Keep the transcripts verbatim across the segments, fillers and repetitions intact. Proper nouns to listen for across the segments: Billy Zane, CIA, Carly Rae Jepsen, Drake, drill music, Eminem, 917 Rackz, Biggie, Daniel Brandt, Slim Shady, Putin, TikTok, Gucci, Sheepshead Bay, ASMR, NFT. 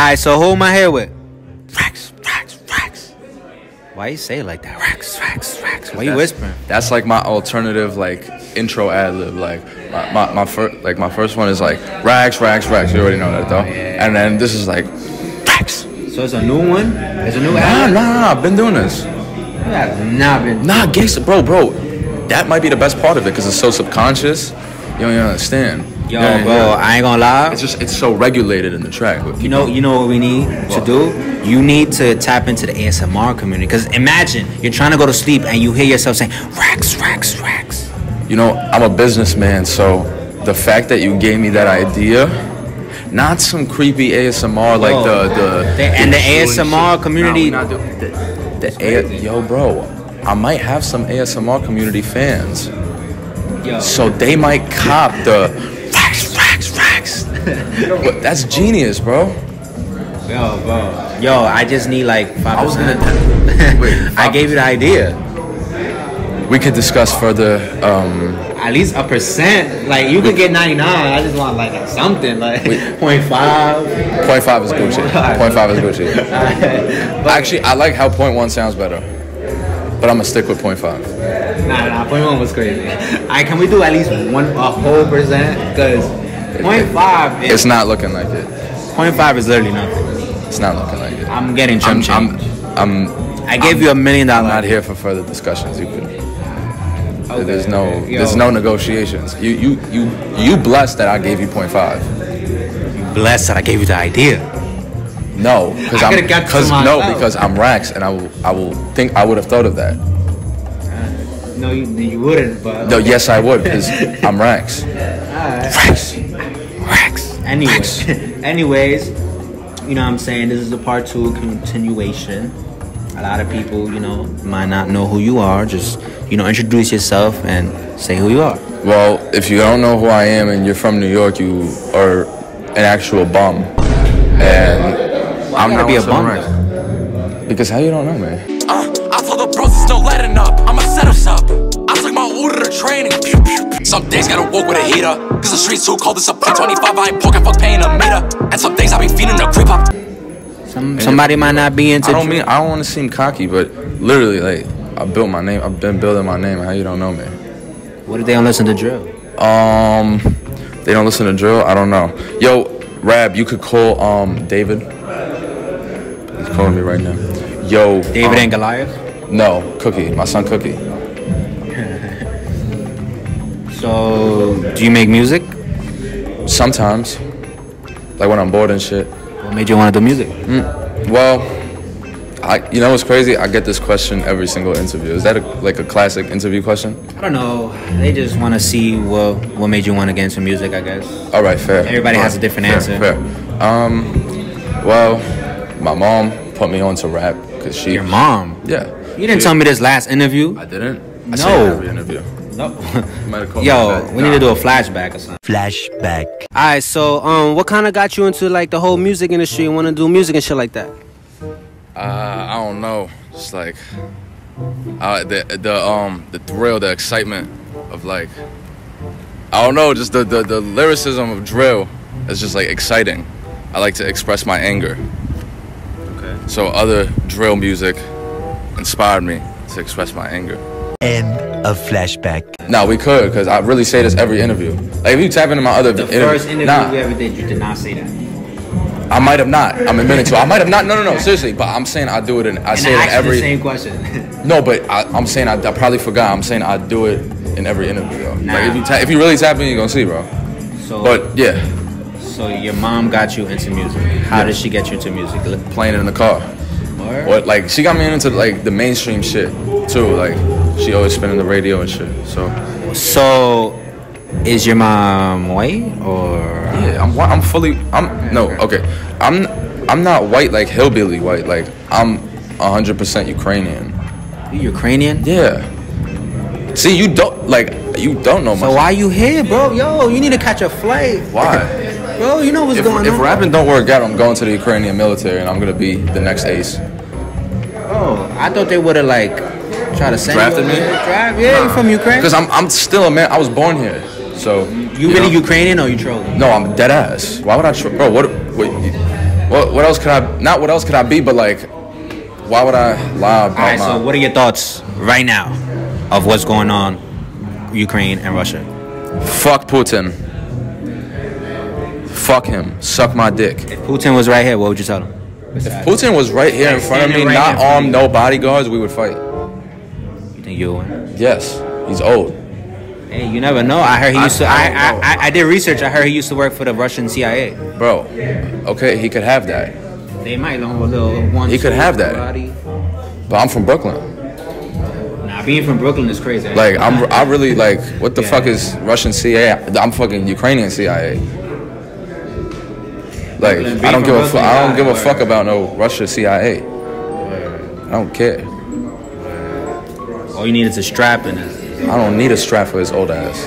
Alright, so who am I here with? Rackz, Rackz, Rackz. Why you say it like that? Rackz, Rackz, Rackz. Why you whispering? That's like my alternative, like intro ad lib. Like my my, my first, like my first one is like Rackz, Rackz, Rackz. You already know that though. Oh, yeah. And then this is like Rackz. So it's a new one. It's a new ad. Nah, nah, nah. I've been doing this. I've not been. Nah, gangsta, bro, bro. That might be the best part of it because it's so subconscious. You don't even understand. Yo, yeah, bro, yeah. I ain't gonna lie. It's just, it's so regulated in the track. You know, you know what we need well. to do? You need to tap into the A S M R community. Because imagine, you're trying to go to sleep and you hear yourself saying, Rackz, Rackz, Rackz. You know, I'm a businessman, so the fact that you gave me that idea, not some creepy A S M R like bro, the, the, the... And the A S M R community... No, we're not doing, the, the A, yo, bro, I might have some A S M R community fans. Yo. So they might cop the... But that's genius, bro. Yo, bro. Yo, I just need like five percent. I was gonna. Wait, five percent. I gave you the idea. We could discuss further. Um, At least a percent. Like you could get ninety-nine. I just want like something like point five. Point five is Gucci. Point five is Gucci. Actually, I like how point one sounds better. But I'm gonna stick with point five. Nah, nah, point one was crazy. Alright, can we do at least one a whole percent? Cause point five is, it's not looking like it. Point five is literally nothing. It's not looking like it. I'm getting chum chum. I'm, I'm, I'm, I gave I'm, you a million dollars. I'm not here for further discussions. You could. Okay, there's no, okay. there's no negotiations. You, you, you, you blessed that I gave you point five. You blessed that I gave you the idea. No, because I'm because no, level. because I'm Rackz, and I will I will think I would have thought of that. Uh, no, you, you wouldn't. But no, okay. yes, I would because I'm Rackz. Right. Rackz, Rackz. Anyway, Rackz. Anyways, you know what I'm saying, this is the part two continuation. A lot of people, you know, might not know who you are. Just, you know, introduce yourself and say who you are. Well, if you don't know who I am and you're from New York, you are an actual bum, and. Well, I'm gonna be a bum. Because how you don't know, man? Uh, I told the bros it's no letting up. I'ma set us up. I took my order to training. Pew, pew, pew. Some days gotta walk with a heater. Cause the streets too cold, it's a P twenty-five. I ain't poking, fuck paying a meter. And some days I be feeding the creep up. Some, somebody might not be into. I don't mean, I don't wanna seem cocky, but literally, like, I built my name. I've been building my name. How you don't know, man? What if they don't listen to drill? Um, they don't listen to drill? I don't know. Yo, Rab, you could call um David. He's calling me right now. Yo, David um, and Goliath? No, Cookie, my son Cookie. So, do you make music? Sometimes. Like when I'm bored and shit. What made you want to do music? Mm, well, I, you know what's crazy? I get this question every single interview. Is that a, like a classic interview question? I don't know. They just want to see what, what made you want to get into music, I guess. All right, fair. Everybody All has right, a different fair, answer. Fair. Um, well... My mom put me on to rap because she. Your mom? Yeah. You didn't she, tell me this last interview. I didn't. I no. Every interview. No. Nope. Yo, we nah. need to do a flashback or something. Flashback. All right. So, um, what kind of got you into like the whole music industry and want to do music and shit like that? Uh, I don't know. Just like, uh, the the um the thrill, the excitement of like, I don't know, just the the the lyricism of drill is just like exciting. I like to express my anger. So other drill music inspired me to express my anger. End of flashback. Nah, we could, because I really say this every interview. Like, if you tap into my other interview... The inter first interview nah, we ever did, you did not say that. I might have not. I'm admitting to it. I might have not. No, no, no, seriously. But I'm saying I do it in... I and say I it in every... the same question. No, but I, I'm saying I, I probably forgot. I'm saying I do it in every interview, though. Nah. Like, if you, ta if you really tap in, you're going to see, bro. So, but, yeah. So your mom got you into music. How yeah. did she get you into music? Playing it in the car. Or, or like she got me into like the mainstream shit too. Like she always spinning the radio and shit. So. So, is your mom white or? Yeah, I'm I'm fully I'm okay, no okay. okay. I'm I'm not white like hillbilly white. Like I'm one hundred percent Ukrainian. You Ukrainian? Yeah. See, you don't like you don't know. So much. Why you here, bro? Yo, you need to catch a flight. Why? Bro, you know what's if, going if on. If rapping don't work out, I'm going to the Ukrainian military and I'm going to be the next ace. Oh, I thought they would have, like, tried to send Drafted you. Drafted me? Yeah, nah. You from Ukraine? Because I'm, I'm still a man. I was born here. So, you, you really know? Ukrainian or you trolling? No, I'm dead ass. Why would I troll? Bro, what? Wait, What, what else could I, not what else could I be, but like, why would I lie about my... All right, so what are your thoughts right now of what's going on in Ukraine and Russia? Fuck Putin. Fuck him. Suck my dick. If Putin was right here, what would you tell him? If Putin was right here in front of me, not armed, no bodyguards, we would fight. You think you would win? Yes. He's old. Hey, you never know. I heard he used to... I, I, I, I did research. I heard he used to work for the Russian C I A. Bro. Okay, he could have that. They might know a little one. He could have that. Body. But I'm from Brooklyn. Nah, being from Brooklyn is crazy. Like, I'm... I really, like... What the yeah. fuck is Russian C I A? I'm fucking Ukrainian C I A. Like, I don't give a fuck. I don't give a fuck about no Russia C I A. I don't care. All you need is a strap in it. I don't need a strap for his old ass.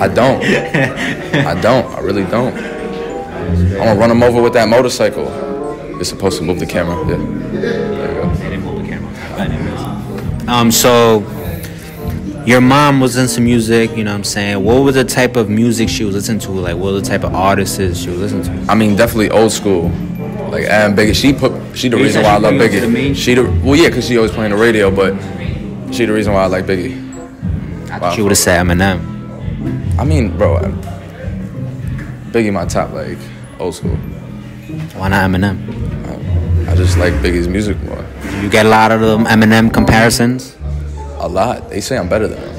I don't. I don't. I really don't. I'm gonna run him over with that motorcycle. You're supposed to move the camera. Yeah. There you go. They didn't move the camera. Um. So, your mom was into music. You know what I'm saying? What was the type of music she was listening to? Like, what were the type of artists she was listening to? I mean, definitely old school. Like, and Biggie. She put. She the reason why I love Biggie. She the. Well, yeah, cause she always playing the radio, but she the reason why I like Biggie. I wow. thought you would have said Eminem. I mean, bro, I'm Biggie my top, like, old school. Why not Eminem? I, I just like Biggie's music more. Do you get a lot of them Eminem comparisons? A lot. They say I'm better than him.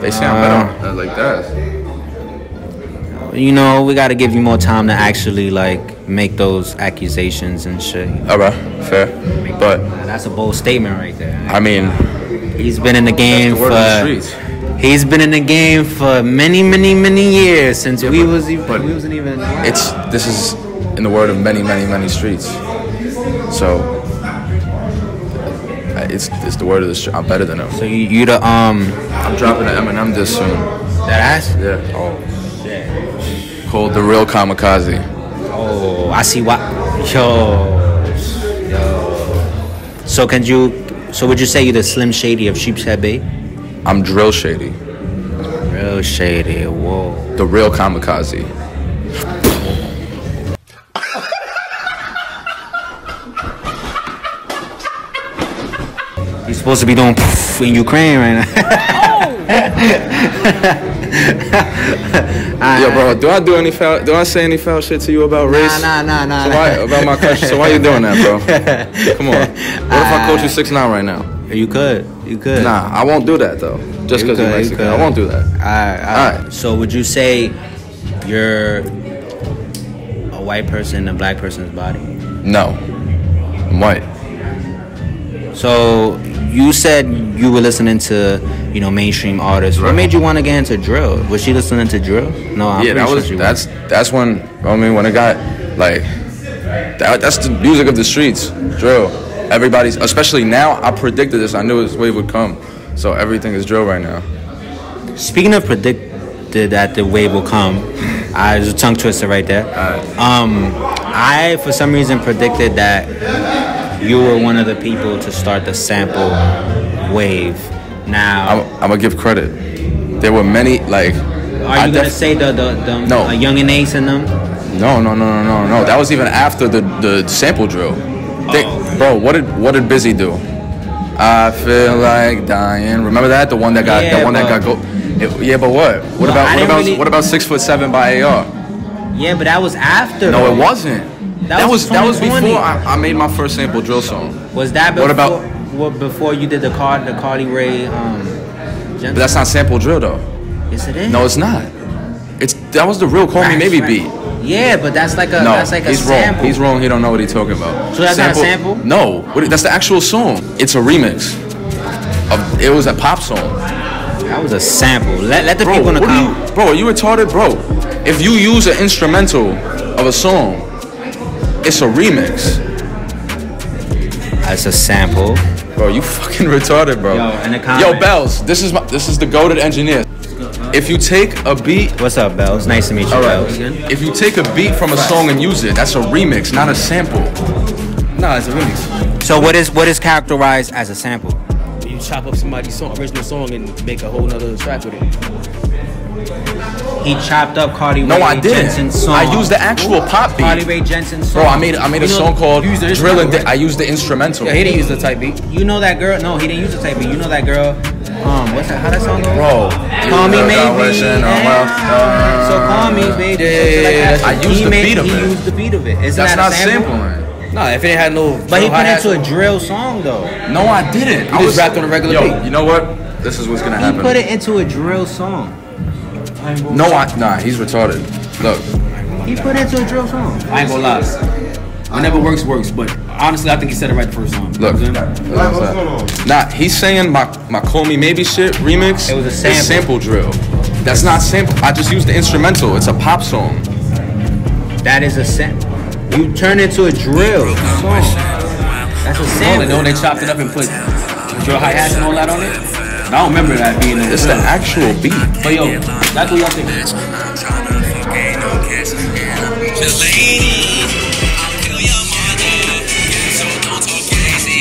They say uh, I'm better like that. You know, we got to give you more time to actually, like, make those accusations and shit. You know? All right, fair. But that's a bold statement right there. I mean... He's been in the game for the He's been in the game for many, many, many years since yeah, we but, was even we wasn't even wow. It's this is in the word of many, many, many streets. So it's it's the word of the street. I'm better than him. So you you the um I'm dropping an Eminem diss soon. That ass? Yeah. Oh shit. Called The Real Kamikaze. Oh, I see why. Yo. Yo. So can you So would you say you're the Slim Shady of Sheepshead Bay? I'm Drill Shady. Drill Shady, whoa. The Real Kamikaze. You're supposed to be doing in Ukraine right now. Yo, bro, do I do any foul? Do I say any foul shit to you about race? Nah, nah, nah, nah. So why, about my question? So why you doing that, bro? Come on. What if I coach you six nine right now? You could. You could. Nah, I won't do that, though. Just because you're Mexican. I won't do that. All right. All right. So would you say you're a white person in a black person's body? No. I'm white. So you said you were listening to, you know, mainstream artists. Right. What made you want to get into drill? Was she listening to drill? No, I'm yeah, that sure was, she that's, was. That's when, I mean, when it got, like, that, that's the music of the streets, drill. Everybody's, especially now, I predicted this. I knew this wave would come. So everything is drill right now. Speaking of predicted that the wave will come, I was a tongue twister right there. Um, I, for some reason, predicted that you were one of the people to start the sample wave. Now... I'm, I'm going to give credit. There were many, like... Are you going to say the, the, the no. uh, Young and Ace and them? No, no, no, no, no, no. That was even after the, the sample drill. They, oh. Bro, what did what did Busy do? I feel like dying. Remember that the one that got yeah, the one but, that got go. It, yeah, but what? What well, about what about really... what about six foot seven by A R? Yeah, but that was after. No, it wasn't. That, that was, was that was before I, I made my first sample drill song. Was that before? What about what before you did the car the Carly Rae? Um, but that's not sample drill though. Yes, it is. No, it's not. It's that was the real Call Me Maybe beat. Yeah, but that's like a no, that's like a he's sample. Wrong. He's wrong. He don't know what he's talking about. So that's sample, not a sample? No. What, that's the actual song. It's a remix. Of, it was a pop song. That was a sample. Let, let the bro, people in the comments. Bro, are you retarded? Bro, if you use an instrumental of a song, it's a remix. That's a sample. Bro, you fucking retarded, bro. Yo, in the comments. Yo, Bells, this is, my, this is the goated engineer. If you take a beat... What's up, Bells? Nice to meet you, right. Bells. If you take a beat from a song and use it, that's a remix, not a sample. Nah, it's a remix. So what is what is characterized as a sample? You chop up somebody's song, original song and make a whole nother track with it. He chopped up Carly Rae Jepsen's song. No, I didn't. I used the actual pop beat. Carly Rae Jepsen's song. Bro, I made I made a song called Drillin'. I used the instrumental. Yeah, he didn't use the type beat. You know that girl? No, he didn't use the type beat. You know that girl? Um, what's that? How that song goes? Bro, Call Me Maybe. So Call Me Baby. I used the beat of it. He used the beat of it. Isn't that a sample? That's not sampling. No, if it had no... But he put it into a drill song, though. No, I didn't. I was rapped on a regular beat. Yo, you know what? This is what's gonna happen. He put it into a drill song. No, I... Nah, he's retarded. Look. He put it into a drill song. I ain't gonna lie. Whenever works, works. But honestly, I think he said it right the first time. Look. You know what? Nah, he's saying my, my Call Me Maybe shit remix. It was a sample. Is sample drill. That's not sample. I just used the instrumental. It's a pop song. That is a sample. You turn it into a drill song. That's a sample. No, they chopped it up and put drill hi-hats and all that on it. I don't remember that being a It's drill. The actual beat. But yo, that's what y'all think.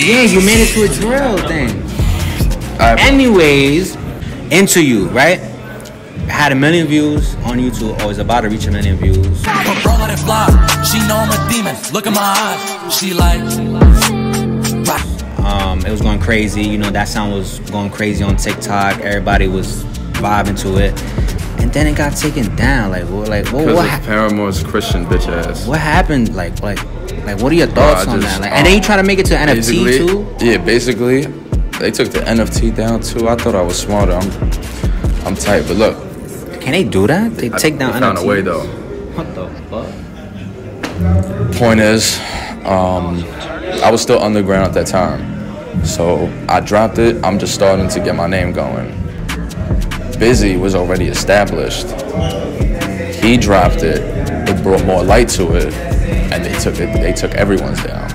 Yeah, you made it to a drill thing. Right, anyways, Into You, right? Had a million views on YouTube, or is about to reach a million views. Um, it was going crazy, you know, that sound was going crazy on TikTok. Everybody was vibing to it. And then it got taken down. Like, well, like well, what happened? Paramore's Christian bitch ass. What happened? Like, like, like, what are your thoughts Bro, on just, that? Like, um, and then you try to make it to N F T too? Yeah, basically, they took the N F T down too. I thought I was smarter. I'm, I'm tight, but look. Can they do that? They I, take down. They found N F Ts. A way though. What the fuck? Point is, um, I was still underground at that time, so I dropped it. I'm just starting to get my name going. Busy was already established. He dropped it. It brought more light to it, and they took it. They took everyone's down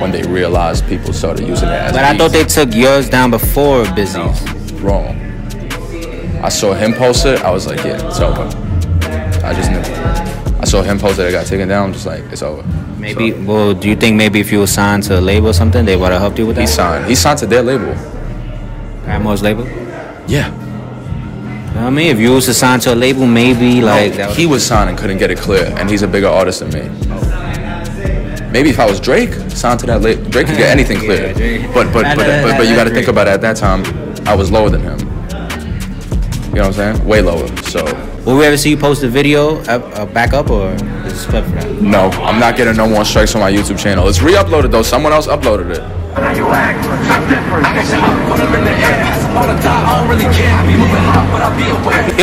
when they realized people started using it as. But I thought they took yours down before Busy. No, wrong. I saw him post it, I was like, yeah, it's over. I just knew. I saw him post it, I got taken down, I'm just like, it's over. Maybe, so, well, do you think maybe if you were signed to a label or something, they would have helped you with that? He signed. He signed to their label. Grandma's label? Yeah. You know what I mean? If you was to sign to a label, maybe like... No, that was he was signed and couldn't get it clear, and he's a bigger artist than me. Maybe if I was Drake, signed to that label, Drake could get anything clear. Yeah, but, but, but, but, but, but you gotta think about it, at that time, I was lower than him. You know what I'm saying? Way lower. So, will we ever see you post a video up, uh, back up, or is it clip for that? No, I'm not getting no more strikes on my YouTube channel. It's re-uploaded though. Someone else uploaded it. Yo,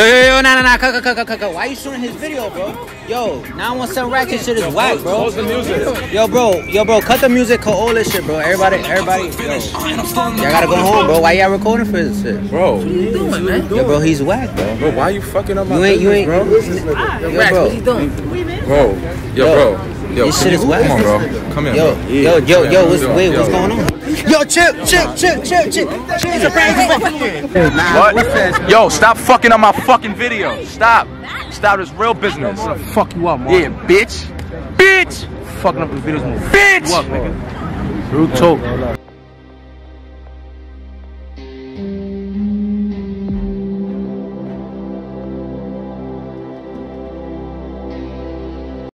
yo, yo, nah, nah, nah, cut, cut, cut, cut, cut. Why you shooting his video, bro? Yo, nine one seven Rackz shit is whack, bro. Close the music. Yo, bro, yo, bro, cut the music, cut all this shit, bro. Everybody, everybody, yo. Y'all gotta go home, bro. Why y'all recording for this shit? Bro. What are you doing, man? Yo, bro, he's whack, bro. Bro, why are you fucking up my business, you ain't, bro? Yo, what you doing? Bro, yo, bro. Yo, this shit is whack. Come on, bro. Come here. Yo, bro. Yo, yo, yo, what's, wait, what's going on? Yo, chill, chill, chill, chill, chill. She's a crazy What? Yo, stop fucking on my fucking video. Stop. Stop this real business. I'll fuck you up, man. Yeah, bitch. Bitch. Fucking up the videos, man. Bitch. Real talk.